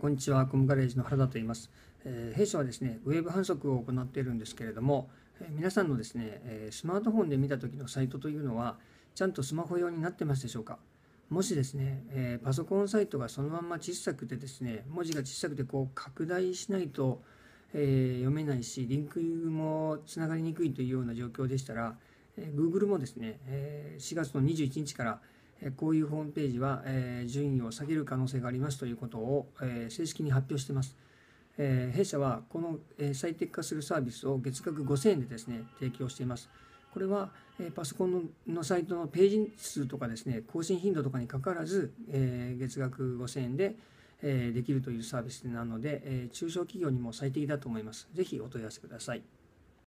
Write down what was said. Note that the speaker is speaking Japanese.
こんにちは、コムガレージの原田と言います。弊社はですね、ウェブ販促を行っているんですけれども、皆さんのですね、スマートフォンで見た時のサイトというのは、ちゃんとスマホ用になってますでしょうか。もしですね、パソコンサイトがそのまんま小さくてですね、文字が小さくてこう拡大しないと、読めないし、リンクもつながりにくいというような状況でしたら、Google もですね、4月の21日から、こういうホームページは順位を下げる可能性がありますということを正式に発表しています。弊社はこの最適化するサービスを月額5000円でですね、提供しています。これはパソコンのサイトのページ数とかですね、更新頻度とかにかかわらず、月額5000円でできるというサービスなので、中小企業にも最適だと思います。ぜひお問い合わせください。